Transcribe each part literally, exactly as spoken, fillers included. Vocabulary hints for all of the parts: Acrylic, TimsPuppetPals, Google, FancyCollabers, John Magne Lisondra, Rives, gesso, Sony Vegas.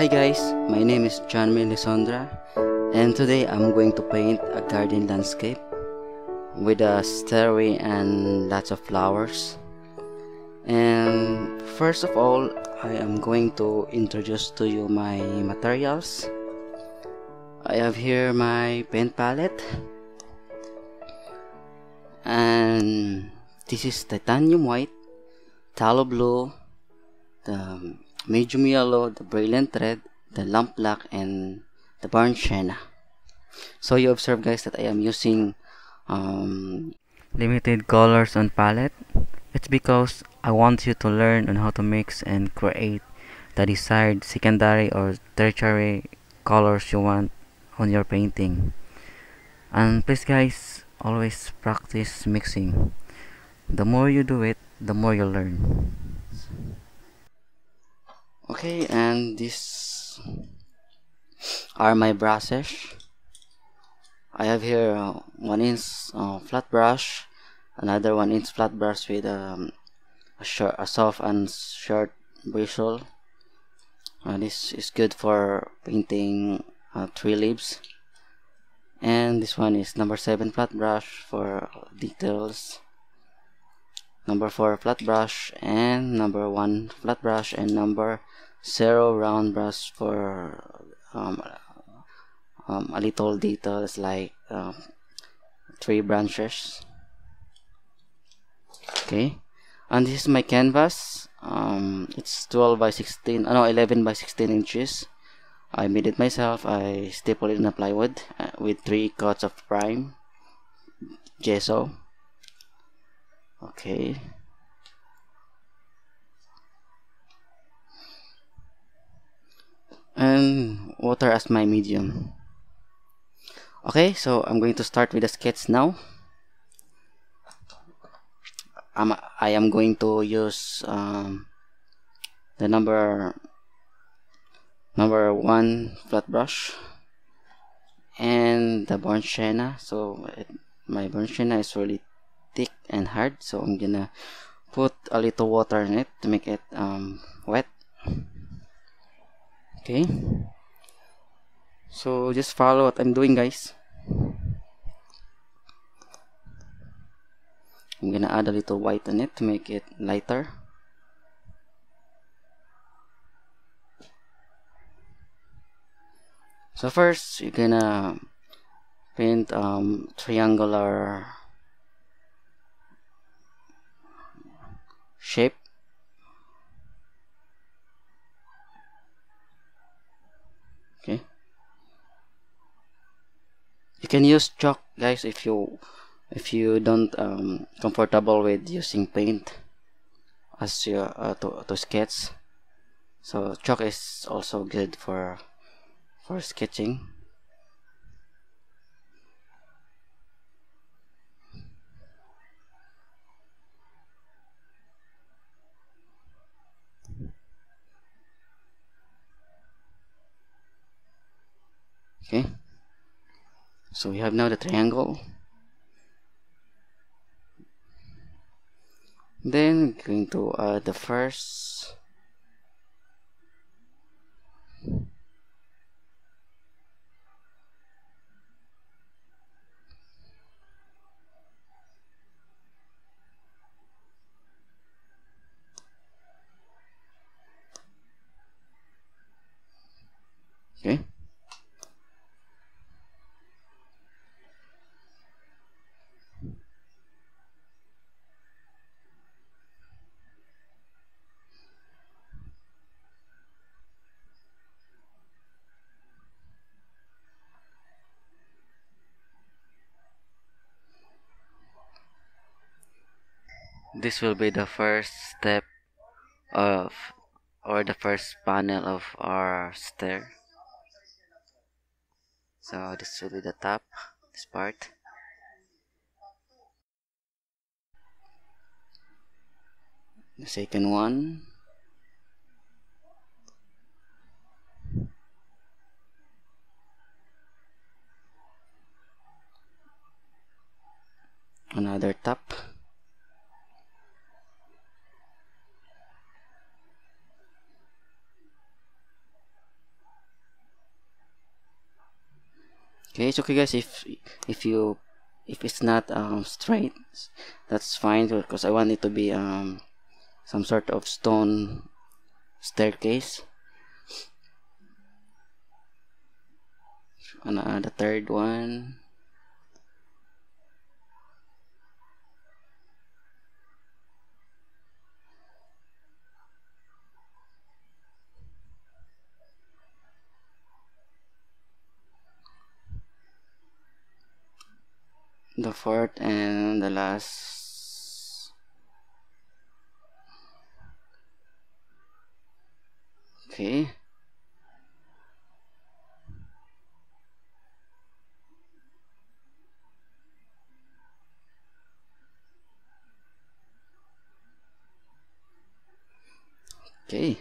Hi guys, my name is John Magne Lisondra, and today I'm going to paint a garden landscape with a stairway and lots of flowers. And first of all, I am going to introduce to you my materials. I have here my paint palette, and this is titanium white, tallow blue, the medium yellow, the brilliant red, the lamp black, and the burnt sienna. So you observe guys that I am using um, limited colors on palette. It's because I want you to learn on how to mix and create the desired secondary or tertiary colors you want on your painting. And please guys, always practice mixing. The more you do it, the more you learn. Okay, and these are my brushes. I have here uh, one inch uh, flat brush, another one inch flat brush with um, a, short, a soft and short bristle. Uh, this is good for painting uh, tree leaves. And this one is number seven flat brush for details, number four flat brush, and number one flat brush, and number zero round brush for um, um, a little details like um, tree branches. Okay, and this is my canvas. Um, it's twelve by sixteen, uh, no, eleven by sixteen inches. I made it myself. I stapled it in a plywood uh, with three coats of prime gesso. Okay, and water as my medium. Okay, so I'm going to start with the sketch now. I'm, I am going to use um, the number number one flat brush and the burnt sienna. So it, my burnt sienna is really thick and hard, so I'm gonna put a little water in it to make it um, wet. Okay, so just follow what I'm doing guys. I'm gonna add a little white on it to make it lighter. So first you're gonna paint um, triangular shape. Okay, you can use chalk guys if you if you don't um comfortable with using paint as you uh, to, to sketch. So chalk is also good for for sketching. Okay, so we have now the triangle. Then we're going to add the first okay. This will be the first step of, or the first panel of our stair. So this will be the top, this part. The second one. Another top. Okay, it's okay guys if if you if it's not um straight, that's fine, because I want it to be um some sort of stone staircase. And uh, the third one. The fourth and the last. Okay. Okay.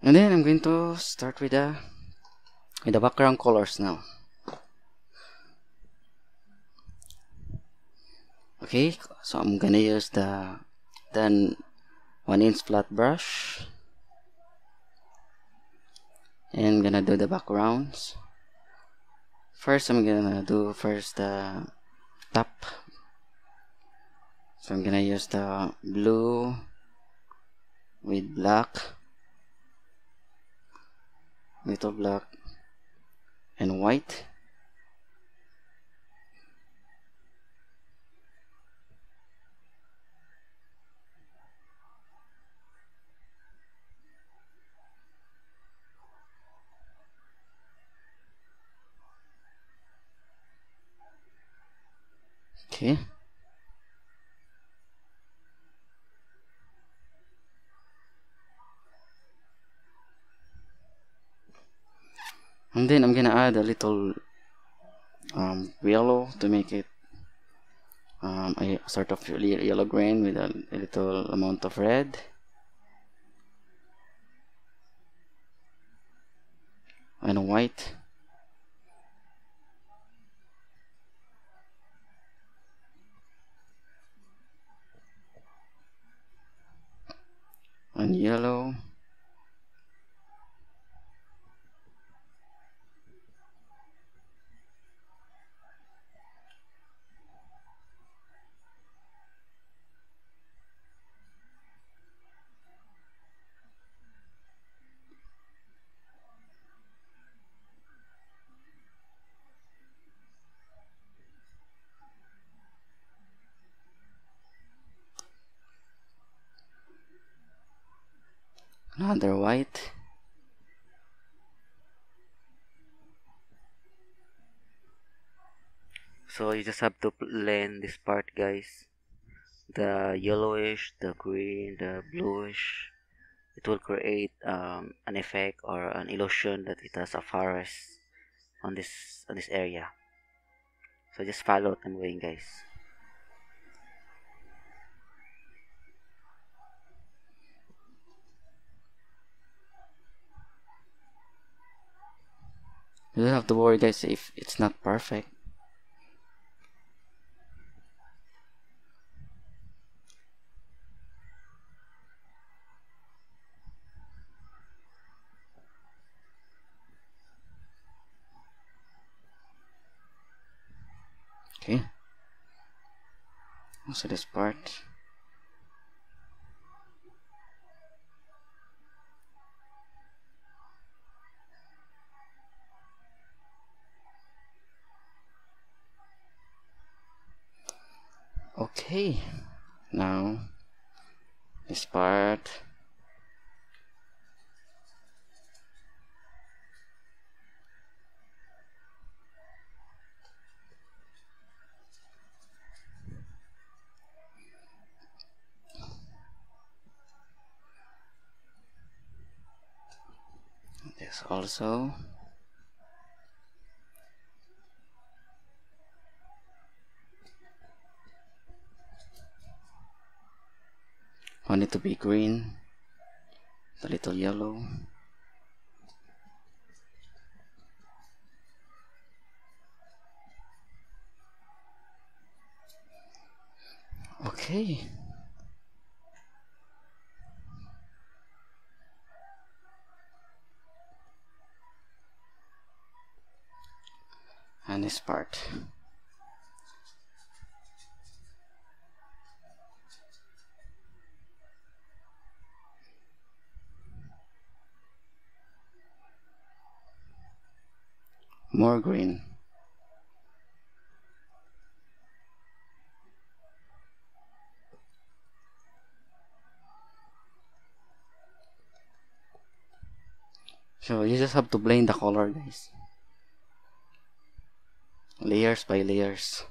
And then I'm going to start with the with the background colors now. Okay, so I'm gonna use the then one inch flat brush, and I'm gonna do the backgrounds. First, I'm gonna do first the top. So I'm gonna use the blue with black. Little black and white. Okay. And then I'm gonna add a little um, yellow to make it um, a sort of yellow grain with a, a little amount of red. And white. And yellow. Another white. So you just have to blend this part, guys. The yellowish, the green, the bluish. It will create um, an effect or an illusion that it has a forest on this on this area. So just follow what I'm doing, guys. You don't have to worry, guys, if it's not perfect. Okay. Also this part. Okay, now this part. This also. I want it to be green, a little yellow. Okay. this part. More green. So you just have to blend the color, guys. Layers by layers.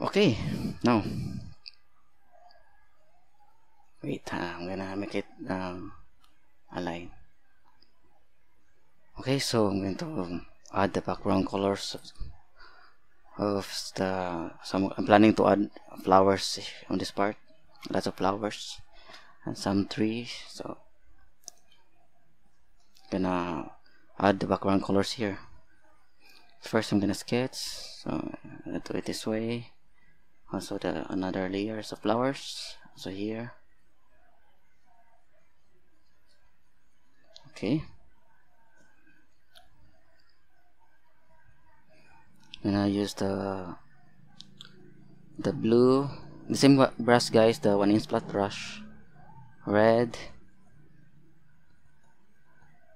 Okay, now wait, uh, I'm gonna make it um, a line. Okay, so I'm going to um, add the background colors of the. Some I'm planning to add flowers on this part, lots of flowers and some trees. So I'm gonna add the background colors here. First, I'm gonna sketch. So I'm gonna do it this way. Also the another layers of flowers. So here. Okay. And I use the the blue, the same brush, guys, the one inch flat brush, red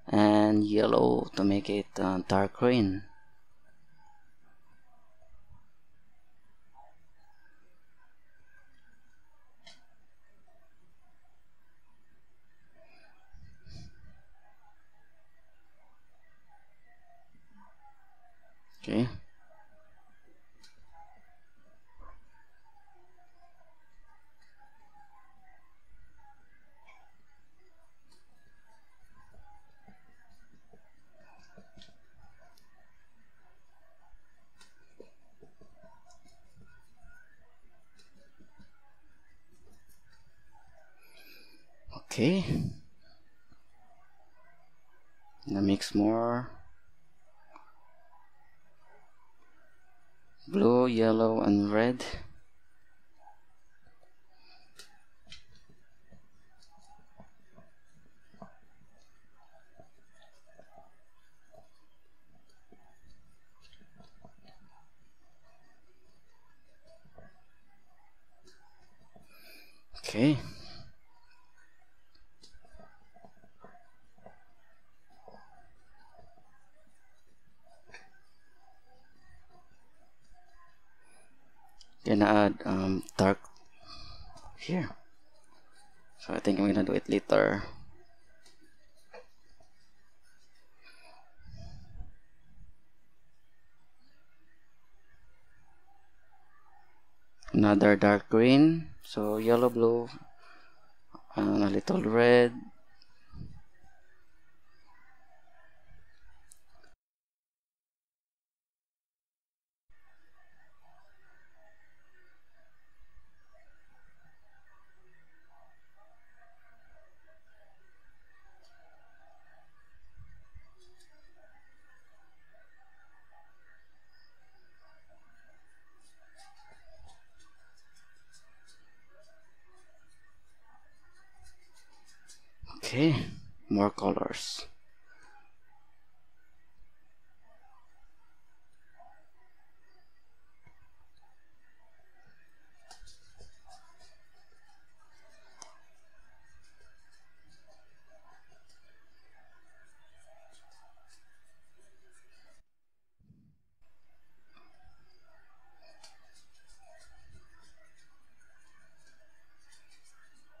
and yellow to make it uh, dark green. Okay. Okay. Now mix more. Blue, yellow, and red. Okay. Gonna add um, dark here, so I think I'm gonna do it later. Another dark green, so yellow, blue, and a little red. Okay, more colors.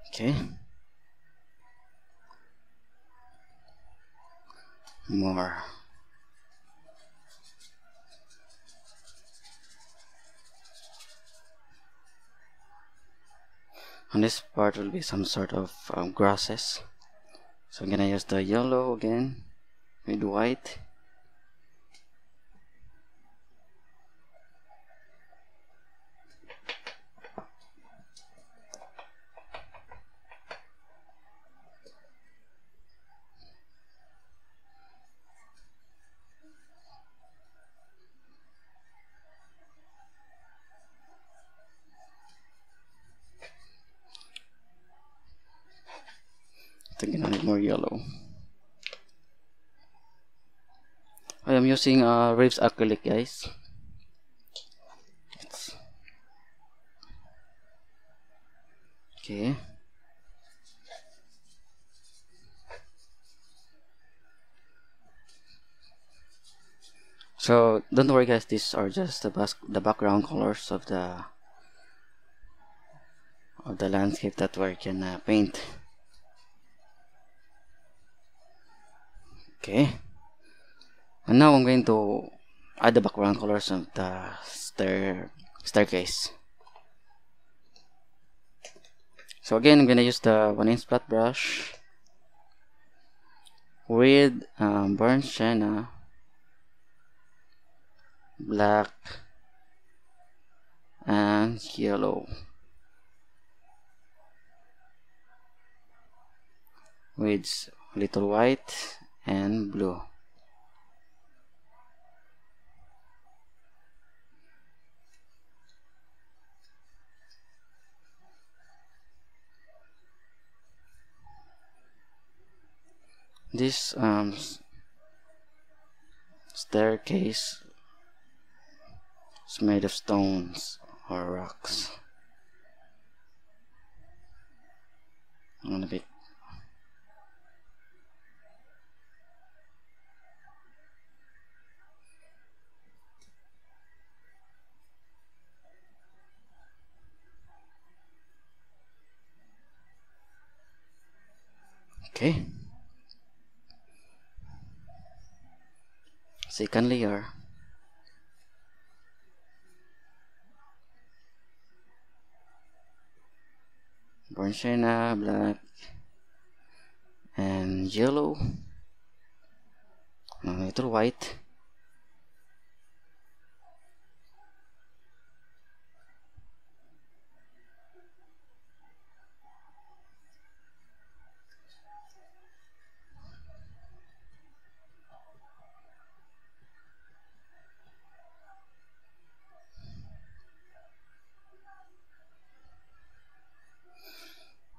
Okay. More. On this part will be some sort of um, grasses, so I'm gonna use the yellow again with white. I think I need more yellow. I am using uh, Rives acrylic, guys. It's okay. So don't worry, guys. These are just the bas the background colors of the of the landscape that we can uh, paint. Okay. And now I'm going to add the background colors of the stair staircase. So again, I'm going to use the one inch flat brush with um, burnt sienna, black, and yellow, with a little white and blue. This um, staircase is made of stones or rocks. I'm gonna be okay. Second layer. Burnt sienna, black, and yellow, and a little white.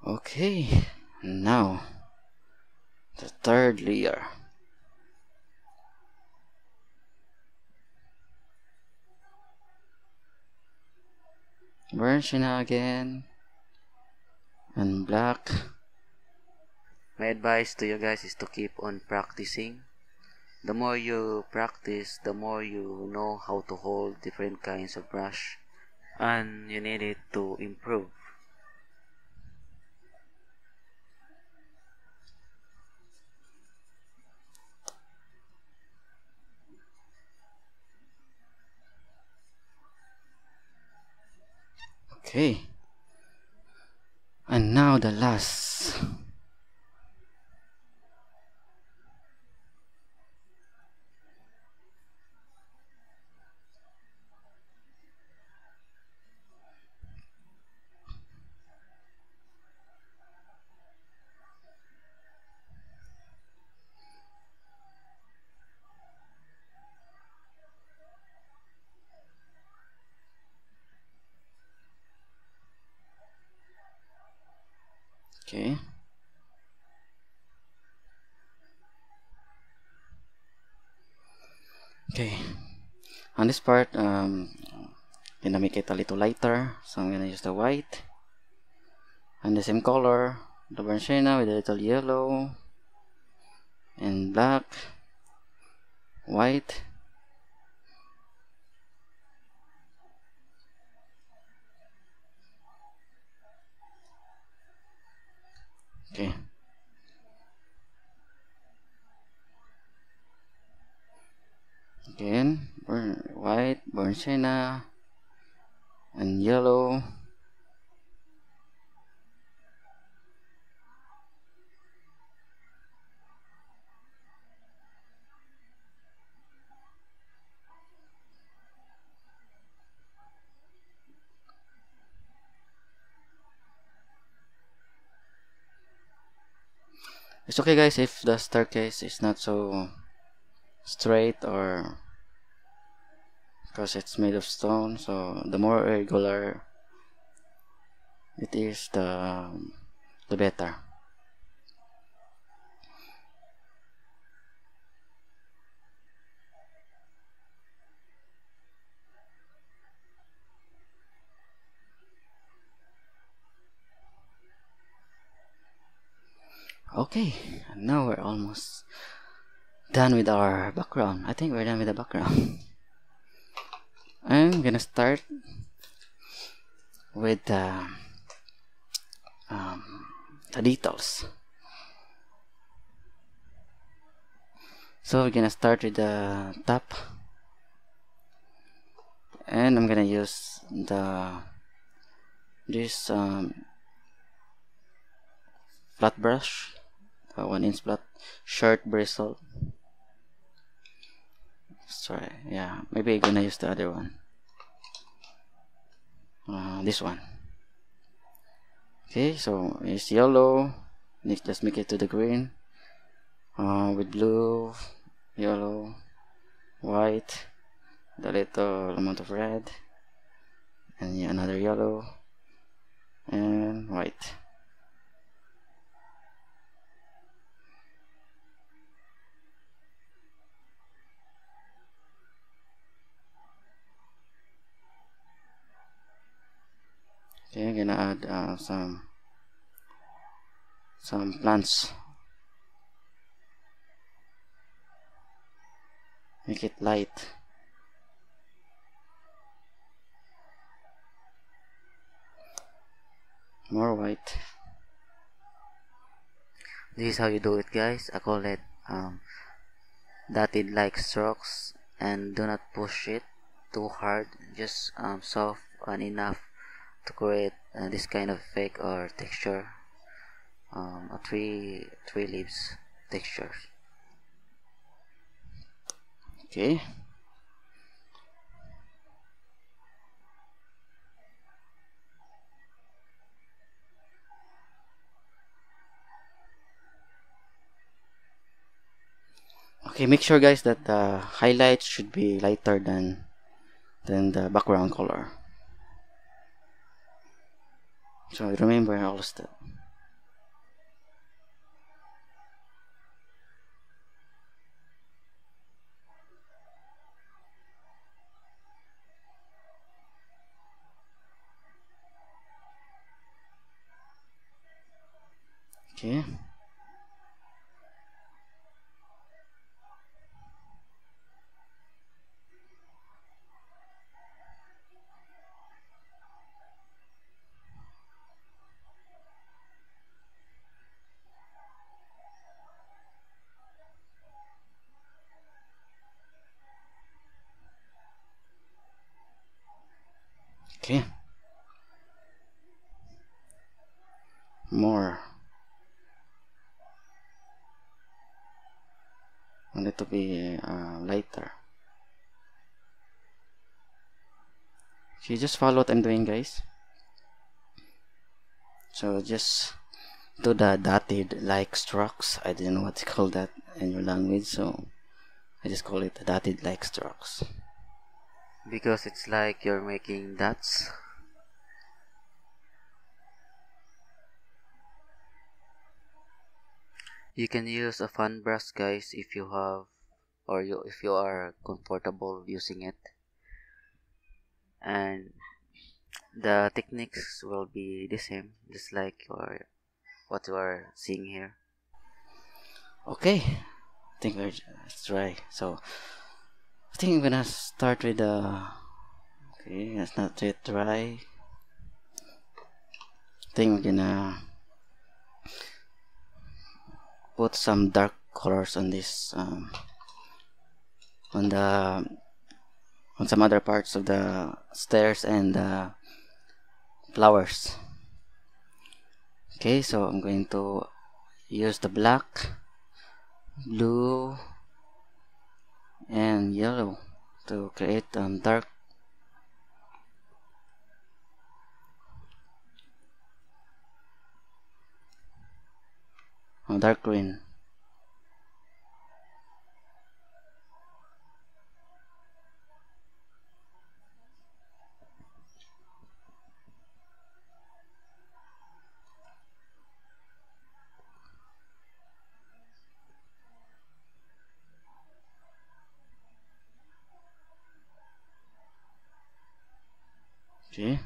Okay, now the third layer. Burnt sienna again and black. My advice to you guys is to keep on practicing. The more you practice, the more you know how to hold different kinds of brush, and you need it to improve. Okay, and now the last. Okay. Okay. On this part, um, I'm gonna make it a little lighter, so I'm gonna use the white and the same color, the burnt sienna with a little yellow and black, white. Okay. Again, burn, white, burnt sienna, and yellow. It's okay, guys, if the staircase is not so straight, or because it's made of stone, so the more irregular it is, the the better. Okay, now we're almost done with our background. I think we're done with the background. I'm gonna start with uh, um, the details. So we're gonna start with the top, and I'm gonna use the this um, flat brush, a one inch flat short bristle. Sorry, yeah, maybe I'm gonna use the other one. Uh, this one. Okay, so it's yellow. Let's just make it to the green. Uh, with blue, yellow, white, the little amount of red, and yeah, another yellow and white. Okay, I'm gonna add uh, some some plants. Make it light. More white. This is how you do it, guys. I call it um, dotted like strokes, and do not push it too hard. Just um, soft and enough to create uh, this kind of effect or texture, um, a tree tree leaves texture. Okay, okay, make sure guys that the highlights should be lighter than than the background color. So remember all that. Okay. Okay. More. I want it to be uh, lighter. Okay, just follow what I'm doing, guys. So just do the dotted like strokes. I didn't know what to call that in your language, so I just call it dotted like strokes. Because it's like you're making dots. You can use a fan brush, guys, if you have, or you if you are comfortable using it. And the techniques will be the same, just like your what you are seeing here. Okay, I think we're it's right. So. I think I'm gonna start with the uh, okay, that's not yet dry. I think we're gonna put some dark colors on this um, on the on some other parts of the stairs and the flowers. Okay, so I'm going to use the black, blue, and yellow to create um, dark. Oh, dark green. Okay.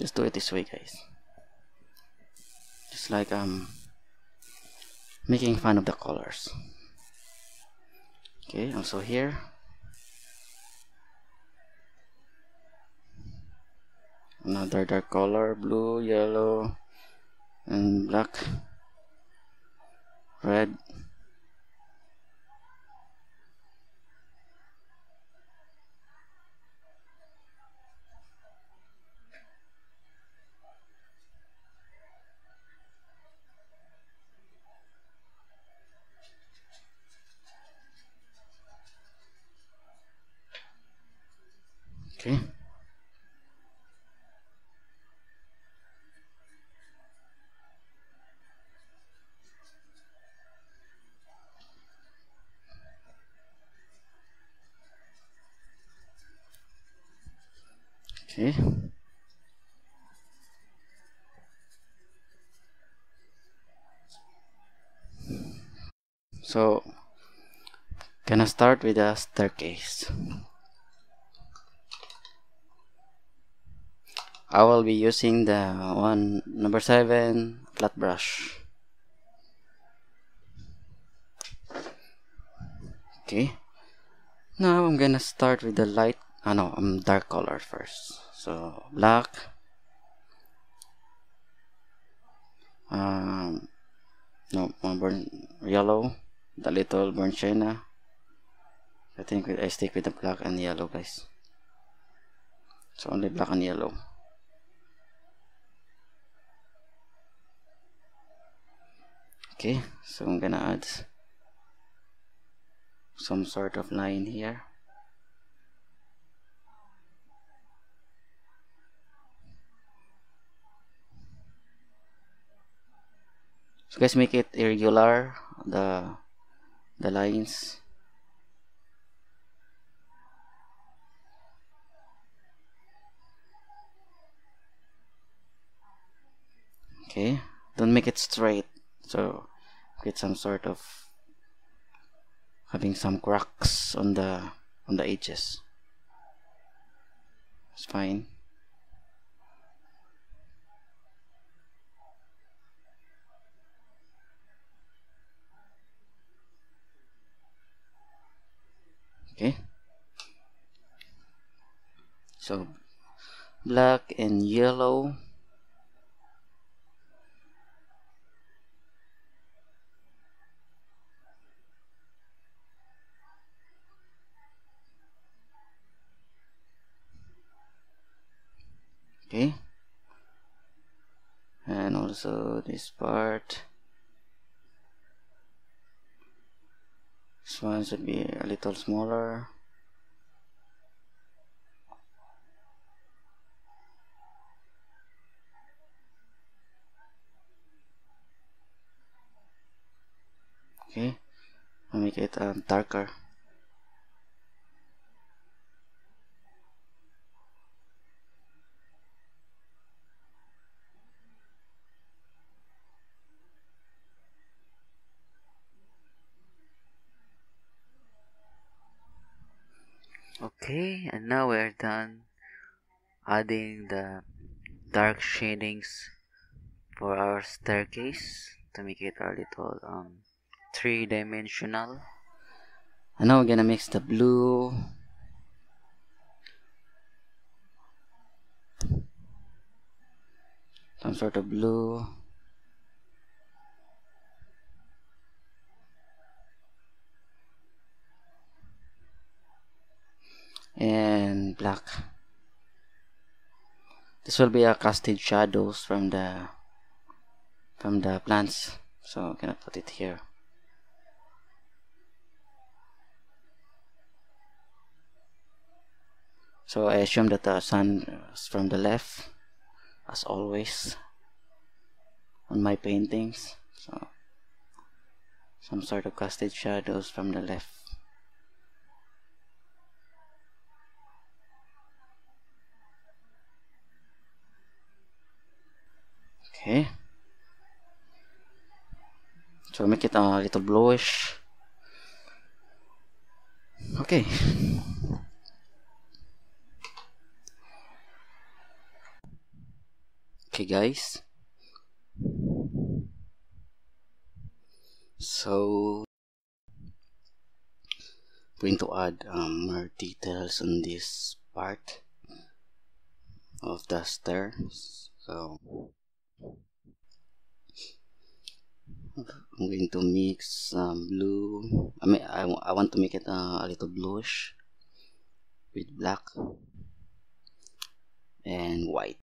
Just do it this way, guys. Just like um making fun of the colors. Okay, also here. Another dark color, blue, yellow, and black, red. Okay. Okay. So, gonna start with a staircase. I will be using the one number seven flat brush. Okay. Now I'm gonna start with the light. Ah no, um, dark color first. So black. Um, no, burn yellow. The little burnt sienna. I think I stick with the black and yellow, guys. So only black and yellow. Okay, so I'm gonna add some sort of line here. So guys, make it irregular, the the lines. Okay, don't make it straight. So get some sort of having some cracks on the on the edges. It's fine. Okay. So black and yellow. Okay, and also this part, this one should be a little smaller. Okay, I'll make it um, darker. Okay, and now we're done adding the dark shadings for our staircase to make it a little um, three-dimensional. And now we're gonna mix the blue some sort of blue and black. This will be a casted shadows from the from the plants, so I'm gonna put it here. So I assume that the sun is from the left, as always on my paintings, so some sort of casted shadows from the left. Okay, so make it a little bluish. Okay. Okay guys, so going to add um, more details on this part of the stairs. So I'm going to mix um, blue. I mean, I, I want to make it uh, a little bluish with black and white.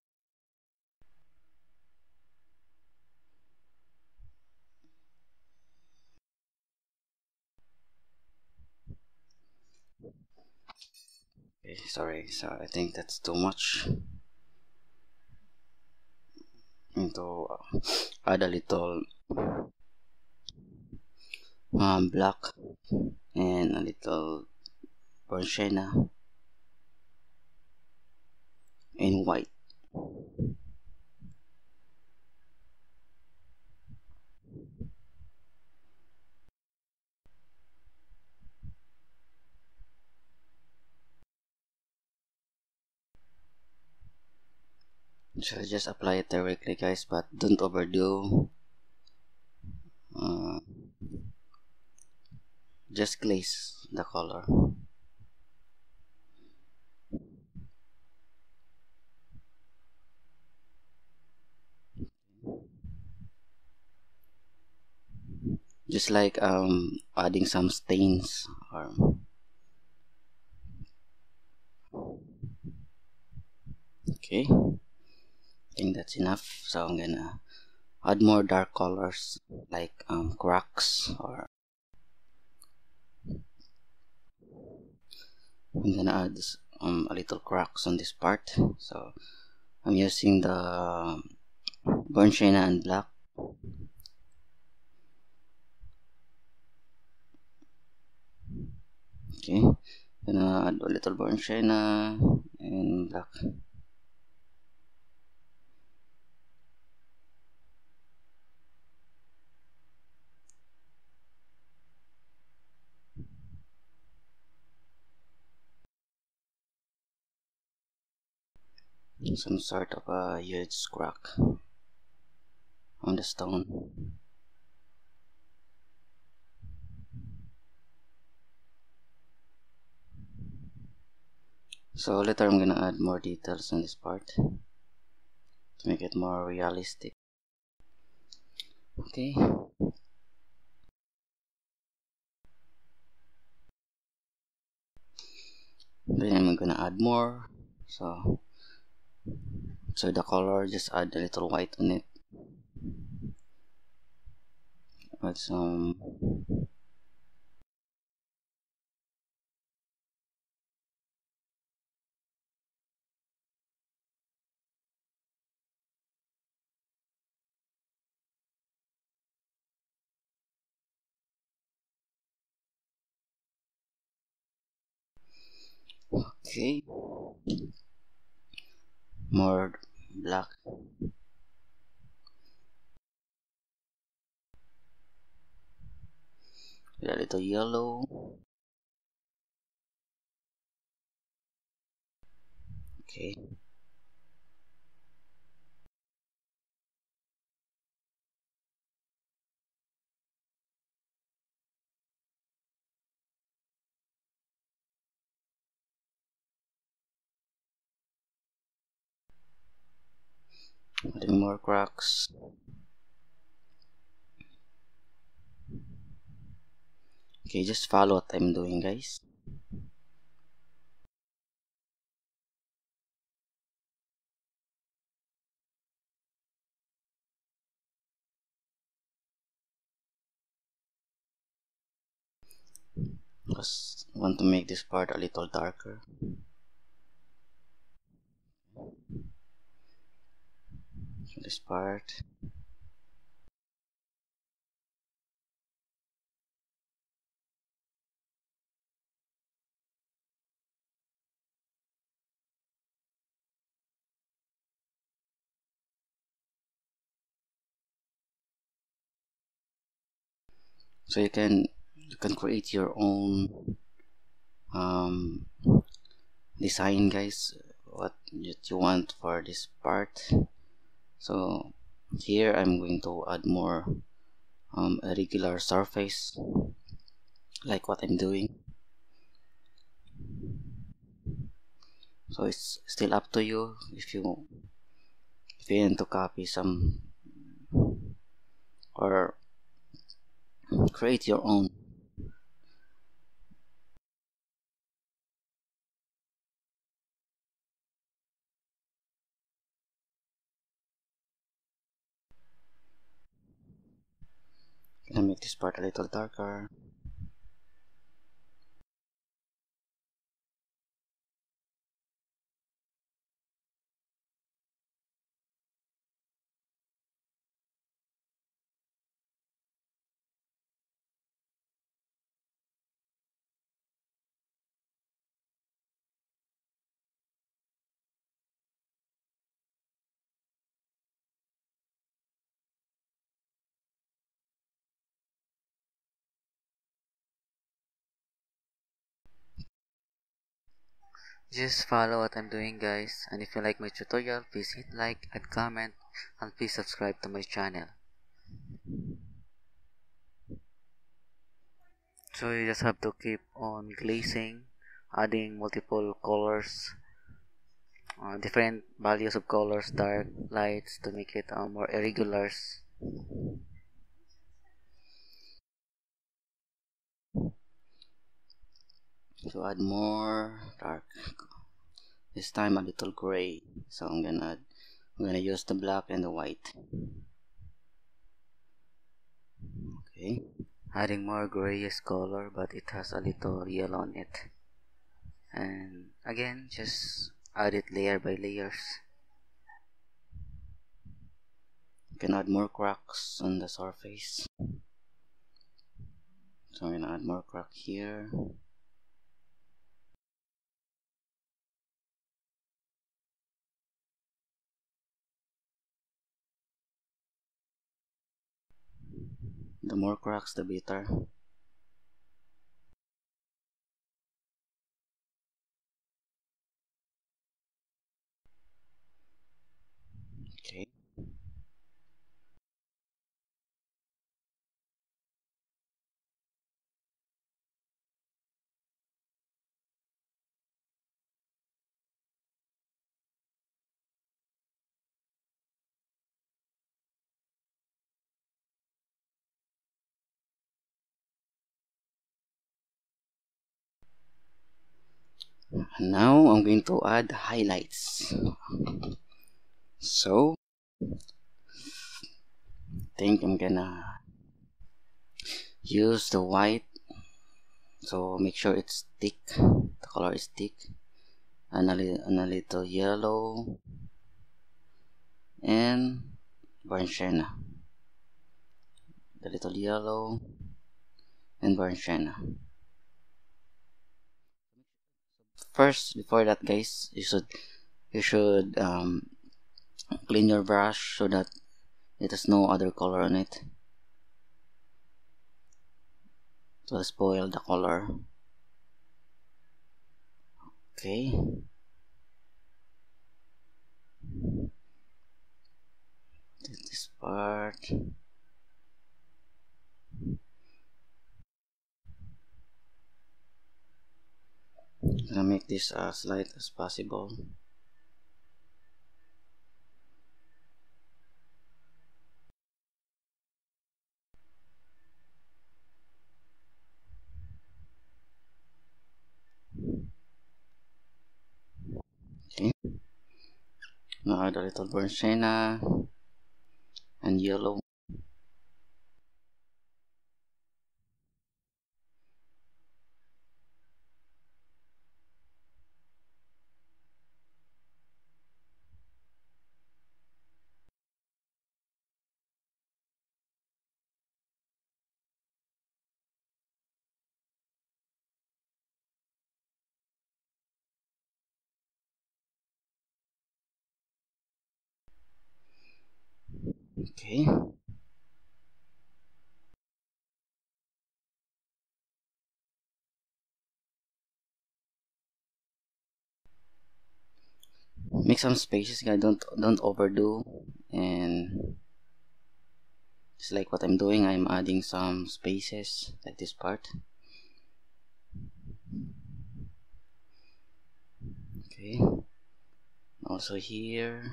Okay, sorry, so I think that's too much. I'm going to add a little um, black and a little porcelain and white. So just apply it directly guys, but don't overdo. Uh, just glaze the color. Just like um adding some stains or okay. I think that's enough, so I'm gonna add more dark colors like um, cracks, or I'm gonna add um, a little cracks on this part. So I'm using the Bornshina and black. Okay, I'm gonna add a little Bornshina and black. Some sort of a huge crack on the stone. So later I'm gonna add more details on this part to make it more realistic. Okay. Then I'm gonna add more. So So the color, just add a little white on it. Add some okay. More black. With a little yellow. Okay. Adding more cracks. Okay, just follow what I'm doing guys. Just want to make this part a little darker. This part. So you can you can create your own um, design guys, what you want for this part. So here I'm going to add more um, irregular surface, like what I'm doing. So it's still up to you if you if you want to copy some or create your own. Gonna make this part a little darker. Just follow what I'm doing, guys, and if you like my tutorial, please hit like and comment, and please subscribe to my channel. So you just have to keep on glazing, adding multiple colors, uh, different values of colors, dark, lights, to make it uh, more irregulars. So add more dark. This time a little gray. So I'm gonna I'm gonna use the black and the white. Okay, adding more grayish color, but it has a little yellow on it. And again, just add it layer by layers. You can add more cracks on the surface. So I'm gonna add more crack here. The more cracks, the better. Okay. And now I'm going to add highlights. So I think I'm gonna use the white, so make sure it's thick, the color is thick, and a, li and a little yellow and barnsienna, the little yellow and barnsienna. First, before that, guys, you should you should um, clean your brush so that it has no other color on it to spoil the color. Okay. This part. I'm gonna make this as light as possible. Okay. Now add a little barnsienna and yellow. Okay. Make some spaces, guys. Don't don't overdo, and just like what I'm doing, I'm adding some spaces like this part. Okay, also here.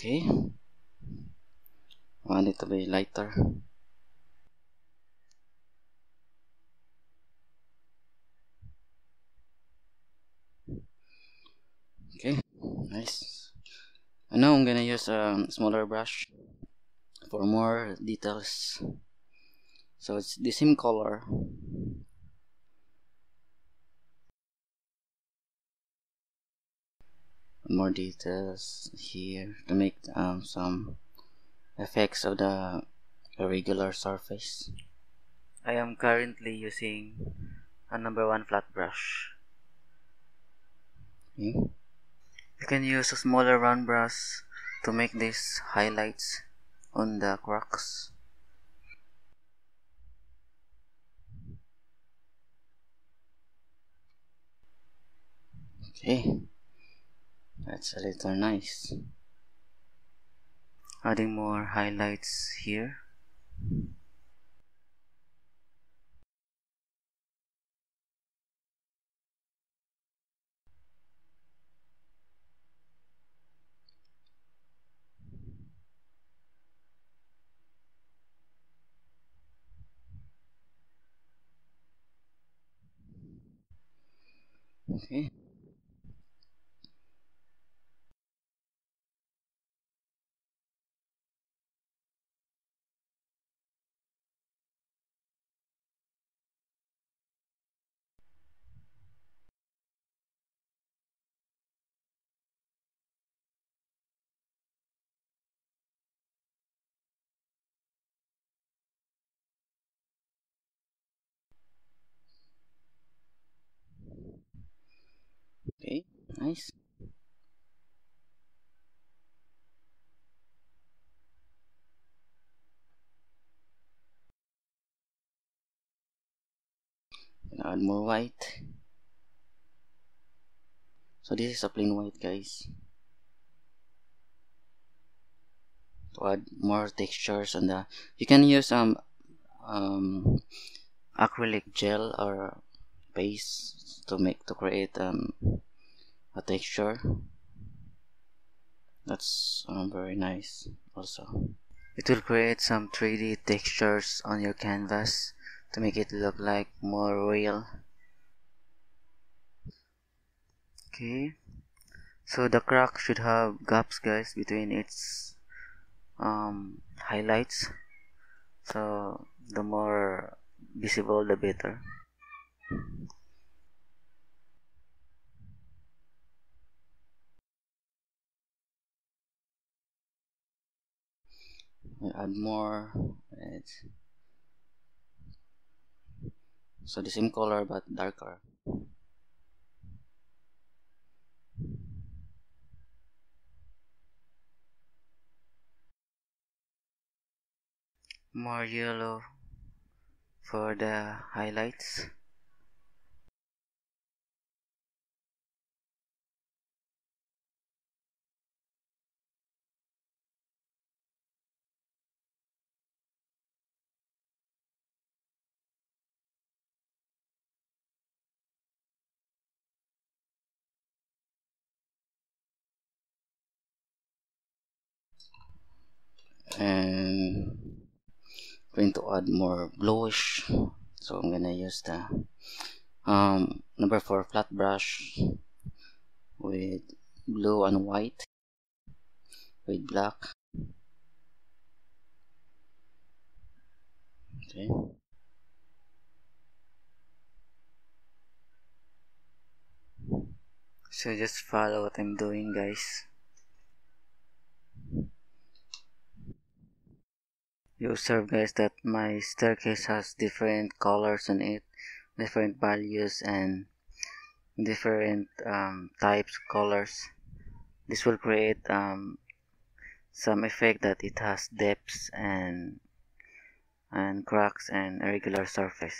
Okay, I want it to be lighter. Okay, nice. And now I'm gonna use a smaller brush for more details. So it's the same color. More details here to make um, some effects of the irregular surface. I am currently using a number one flat brush. Okay. You can use a smaller round brush to make these highlights on the cracks. Okay. That's a little nice. Adding more highlights here. Okay. Okay, nice. Add more white. So this is a plain white, guys. To add more textures on the, you can use um um acrylic gel or base to make to create um. a texture that's um, very nice. Also, it will create some three D textures on your canvas to make it look like more real. Okay, so the crack should have gaps, guys, between its um, highlights, so the more visible the better. We'll add more red. So the same color but darker. More yellow for the highlights. And I'm going to add more bluish, so I'm gonna use the um, number four flat brush with blue and white with black. Okay. So just follow what I'm doing, guys. You observe, guys, that my staircase has different colors on it, different values, and different um, types, colors. This will create um, some effect that it has depths and and cracks and irregular surface.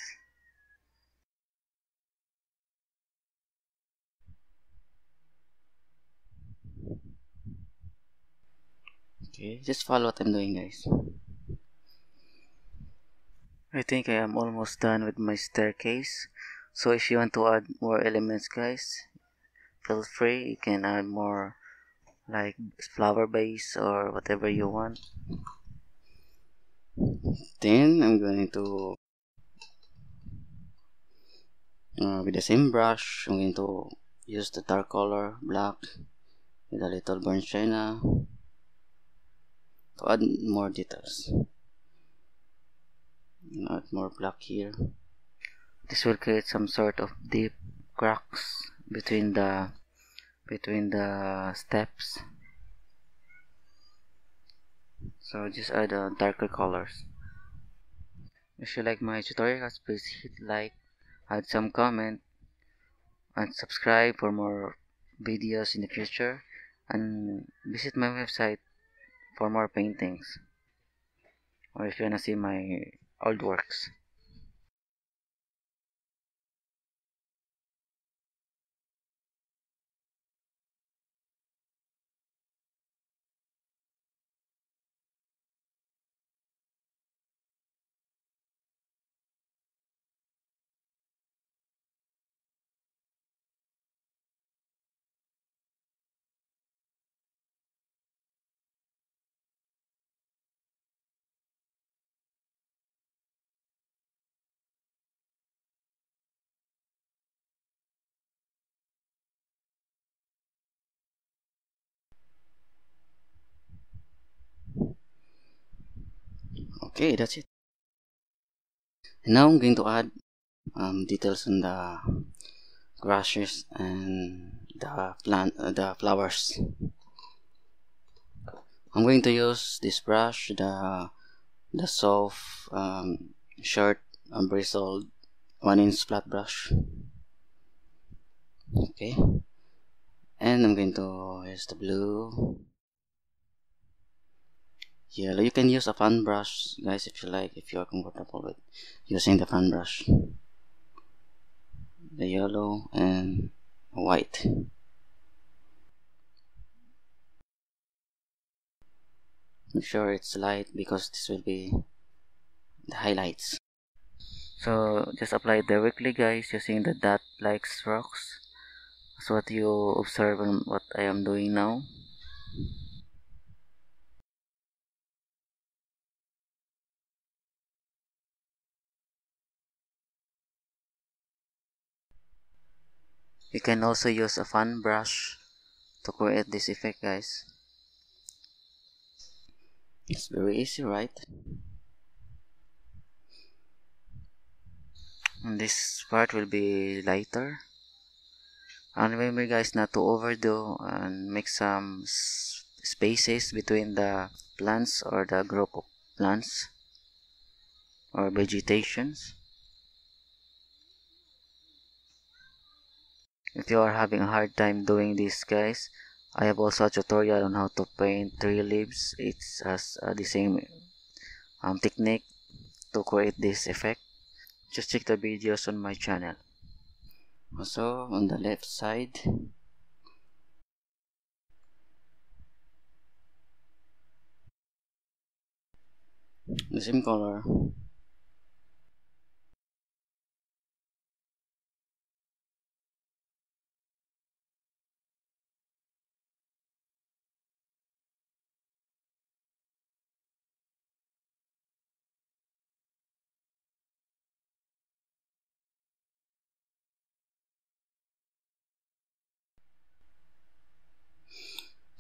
Okay, just follow what I'm doing, guys. I think I am almost done with my staircase. So if you want to add more elements, guys, feel free. You can add more, like flower base or whatever you want. Then I'm going to uh, with the same brush, I'm going to use the dark color black with a little burnt china to add more details. Add more black here. This will create some sort of deep cracks between the between the steps. So just add uh, darker colors. If you like my tutorial, please hit like, add some comment, and subscribe for more videos in the future, and visit my website for more paintings, or if you wanna see my old works. Okay, that's it. Now I'm going to add um, details on the grasses and the plant, uh, the flowers. I'm going to use this brush, the the soft, um, short, um, bristled, one inch flat brush. Okay, and I'm going to use the blue. Yellow. You can use a fan brush, guys, if you like, if you are comfortable with using the fan brush. The yellow and white. Make sure it's light because this will be the highlights. So just apply it directly, guys, using the dot like strokes. That's what you observe and what I am doing now. You can also use a fan brush to create this effect, guys. It's very easy, right? And this part will be lighter. And remember, guys, not to overdo and make some spaces between the plants or the group of plants or vegetations. If you are having a hard time doing this, guys, I have also a tutorial on how to paint tree leaves. It has uh, the same um, technique to create this effect. Just check the videos on my channel. Also, on the left side, the same color.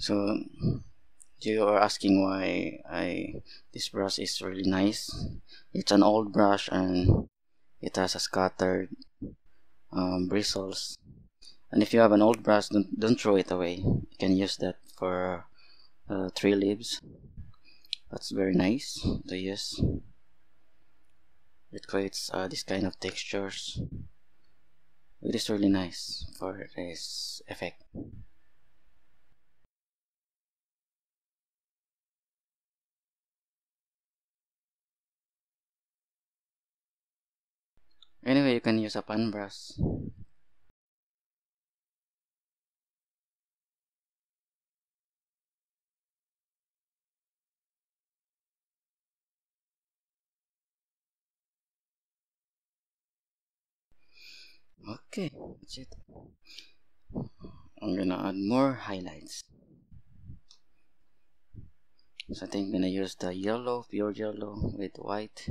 So you are asking why I this brush is really nice. It's an old brush and it has a scattered um, bristles. And if you have an old brush, don't don't throw it away. You can use that for uh, tree leaves. That's very nice to use. It creates uh, this kind of textures It is really nice for this effect. Anyway, you can use a pan brush. Okay, that's it. I'm gonna add more highlights. So I think I'm gonna use the yellow, pure yellow with white.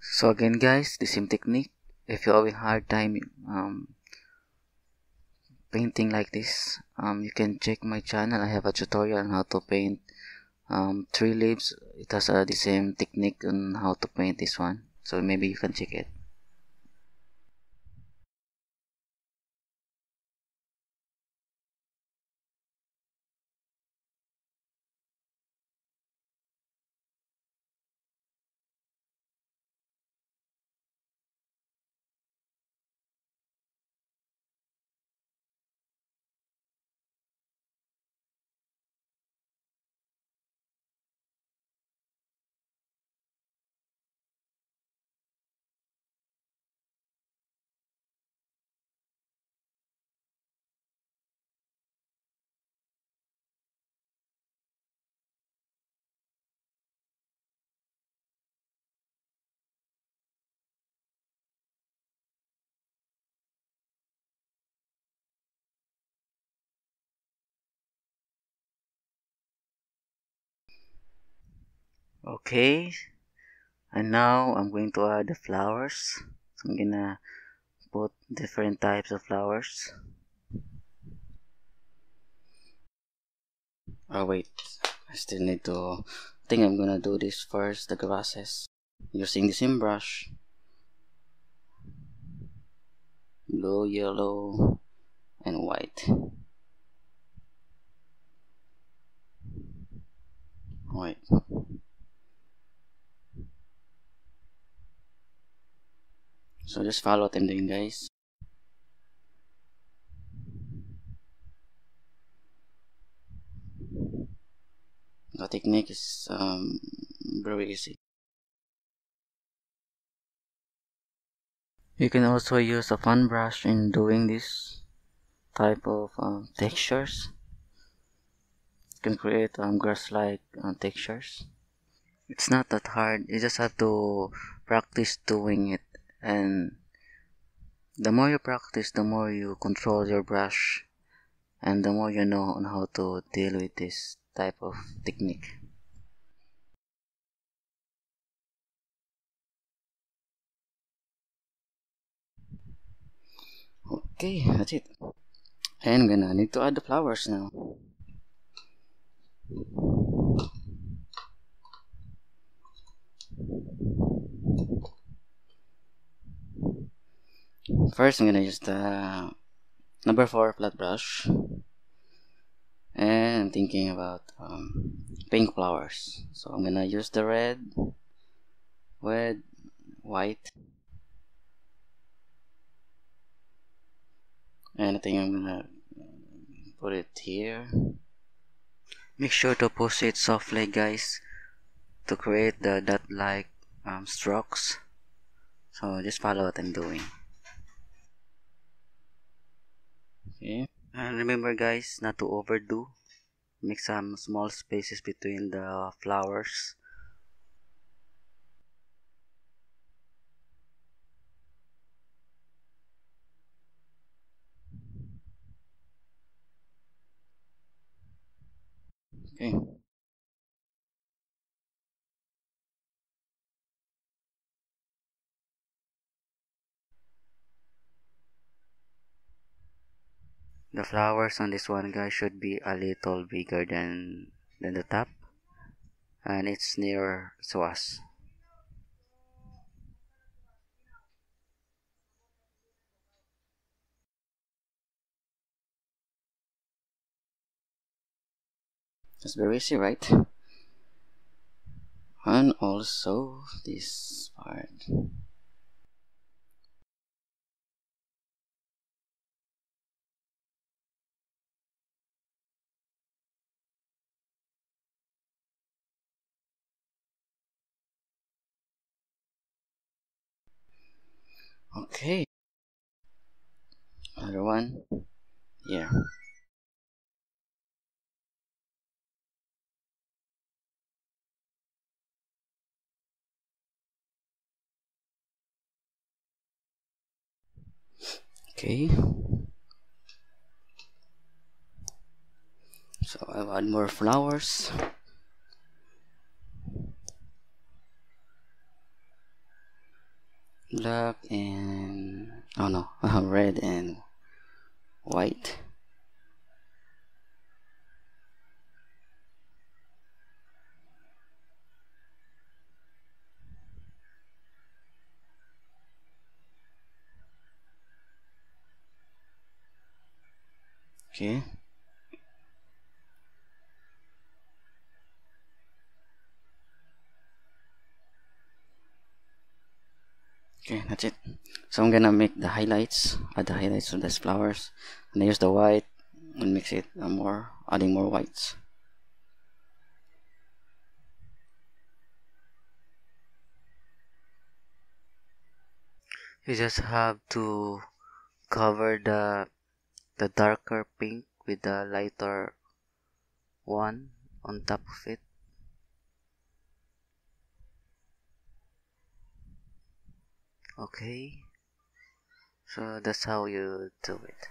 So again guys, the same technique. If you have a hard time um, painting like this, um, you can check my channel. I have a tutorial on how to paint um, tree leaves. It has uh, the same technique on how to paint this one, so maybe you can check it. Okay, and now I'm going to add the flowers. So I'm gonna put different types of flowers. Oh wait, I still need to, I think I'm gonna do this first, the grasses, using the same brush. Blue, yellow, and white. White. So just follow what I'm doing, guys. The technique is um, very easy. You can also use a fan brush in doing this type of um, textures. You can create um, grass-like uh, textures. It's not that hard, you just have to practice doing it. And the more you practice, the more you control your brush, and the more you know on how to deal with this type of technique. Okay, that's it. I'm gonna need to add the flowers now. First, I'm gonna use the number four flat brush, and I'm thinking about um, pink flowers, so I'm gonna use the red, red, white, and I think I'm gonna put it here. Make sure to push it softly, guys, to create the dot-like um, strokes. So just follow what I'm doing. Okay. And remember guys, not to overdo. Make some small spaces between the flowers. Okay. The flowers on this one, guys, should be a little bigger than than the top, and it's nearer to us. It's very easy, right? And also this part. Okay, another one. Yeah. Okay, so I'll add more flowers. Black and oh no, red and white. Okay. Okay, that's it. So I'm gonna make the highlights, add the highlights of these flowers, and I use the white and mix it more, adding more whites. You just have to cover the the darker pink with the lighter one on top of it. Okay, so that's how you do it.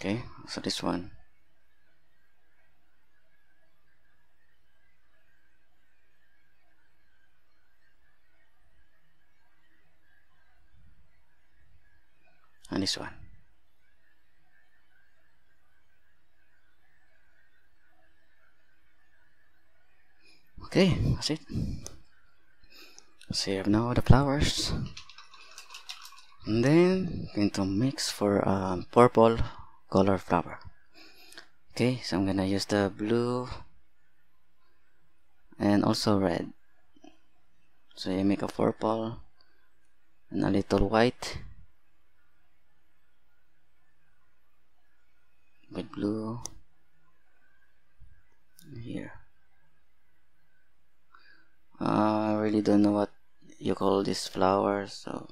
Okay, so this one. And this one. Okay, that's it. So you have now the flowers, and then I'm going to mix for um, purple color flower. Okay, so I'm gonna use the blue and also red. So you make a purple and a little white with blue here. uh, I really don't know what you call this flower, so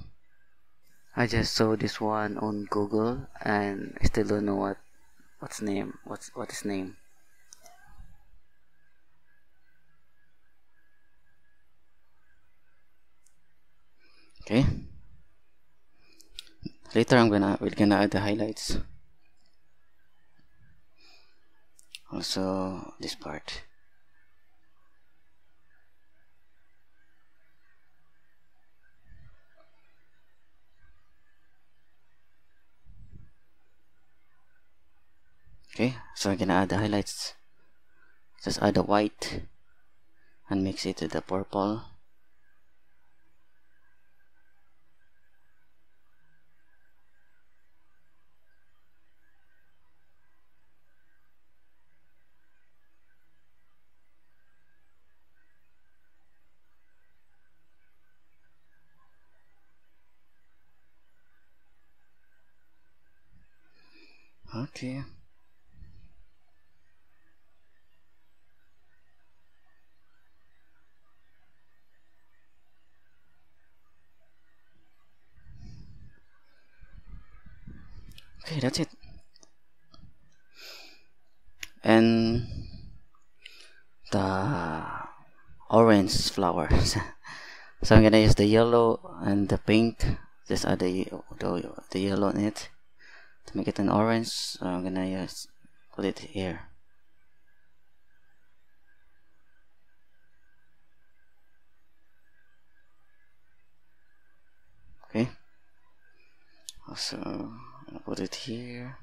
I just saw this one on Google and I still don't know what what's name what's what is name. Okay, later I'm gonna we're gonna add the highlights. Also this part. Okay, so I'm gonna add the highlights. Just add the white and mix it with the purple. Okay. Okay, that's it. And the orange flowers. So I'm gonna use the yellow and the pink. Just add the the, the yellow in it. To make it an orange, so I'm gonna use, put it here. Okay. Also, I'll put it here.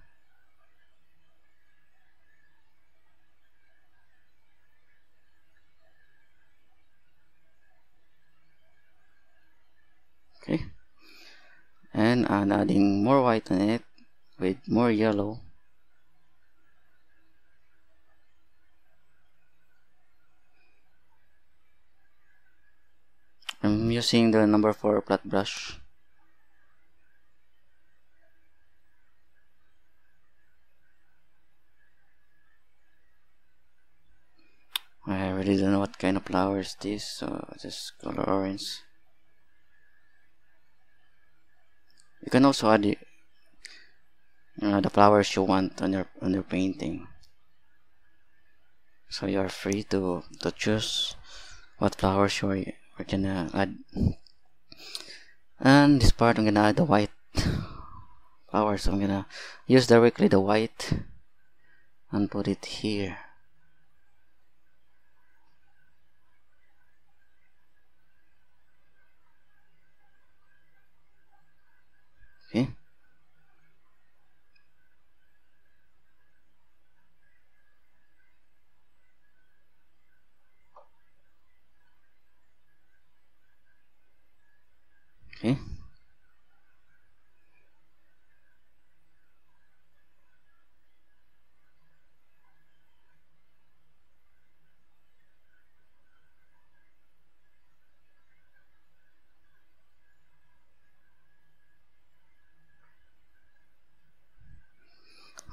Okay, and I'm adding more white on it with more yellow. I'm using the number four flat brush. I really don't know what kind of flower is this, so just color orange. You can also add the, uh, the flowers you want on your on your painting. So you are free to to choose what flowers you are we're gonna add. And this part I'm gonna add the white flowers. So I'm gonna use directly the white and put it here. Okay. Okay.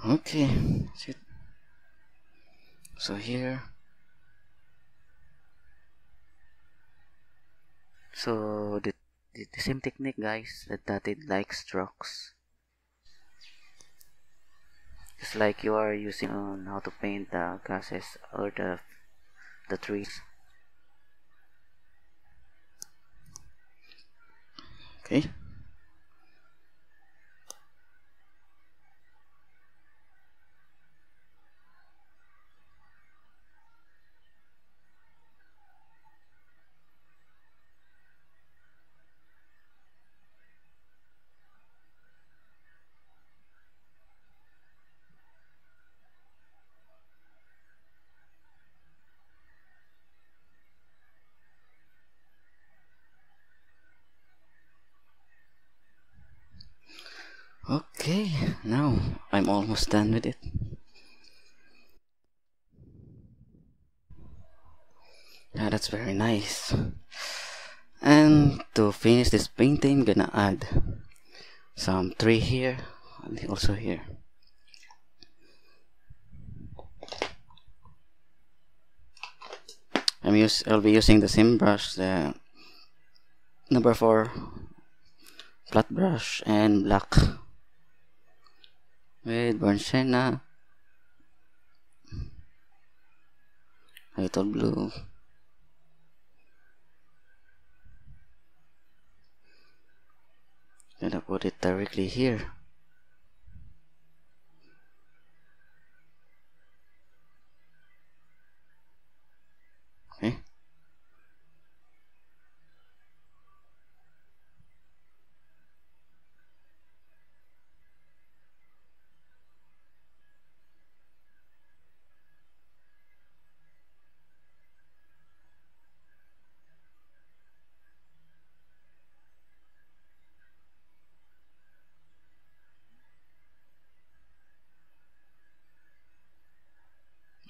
Okay, that's it. So here, so the, the same technique, guys, that dotted like strokes, just like you are using on how to paint the grasses or the the trees. Okay. Okay, now I'm almost done with it. Yeah, that's very nice. And to finish this painting, I'm gonna add some tree here and also here. I'm use I'll be using the same brush, the number four flat brush and black. With burnt sienna, little blue, gonna put it directly here. Okay.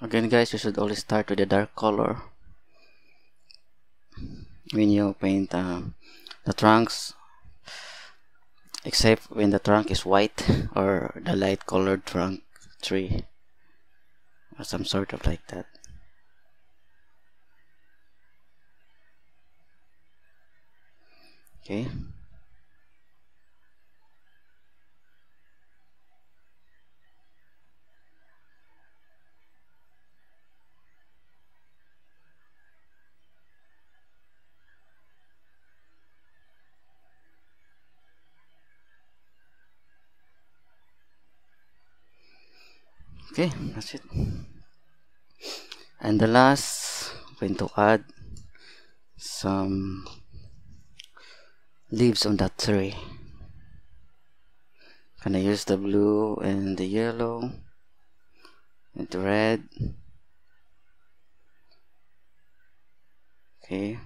Again, guys, you should always start with a dark color when you paint um, the trunks, except when the trunk is white or the light colored trunk tree or some sort of like that. Okay. Okay, that's it. And the last, I'm going to add some leaves on that tree. I'm gonna use the blue and the yellow and the red. Okay.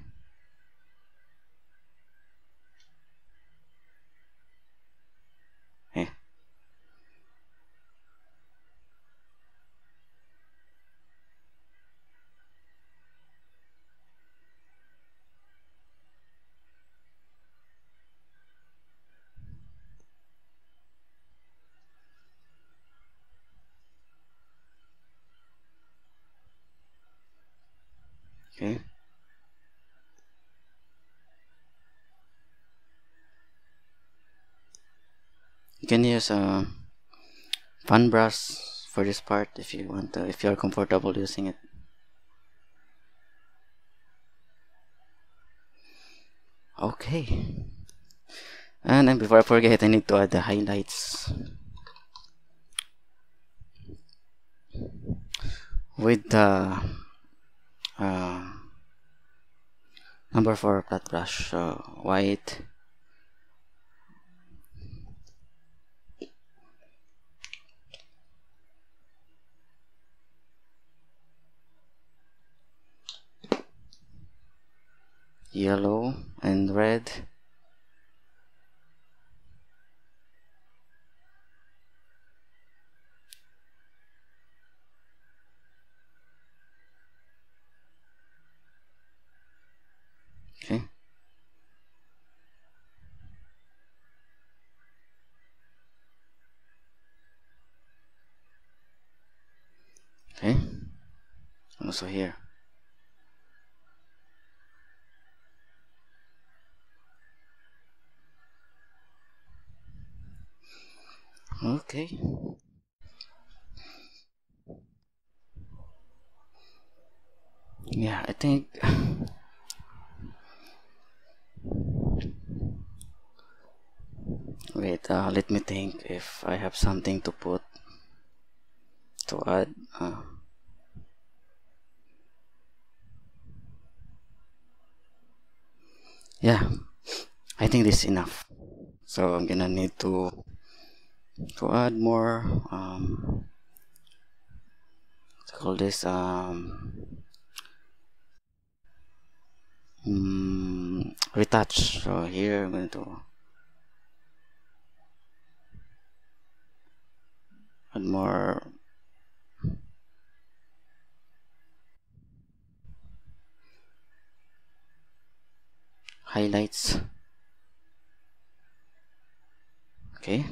You can use a fan brush for this part if you want to, if you are comfortable using it. Okay, and then before I forget, I need to add the highlights with the uh, number four flat brush, uh, white. Yellow and red, okay, okay, also here. Okay. Yeah, I think wait, uh, let me think if I have something to put to add. uh, Yeah, I think this is enough. So I'm gonna need to to add more, um, let's call this um, um, retouch. So here I'm going to add more highlights. Okay.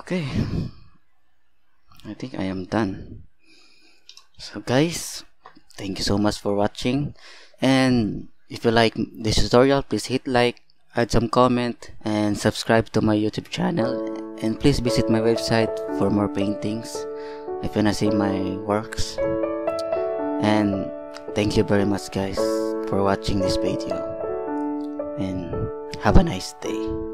Okay, I think I am done. So guys, thank you so much for watching, and if you like this tutorial, please hit like, add some comment, and subscribe to my YouTube channel, and please visit my website for more paintings if you wanna see my works. And thank you very much guys for watching this video, and have a nice day.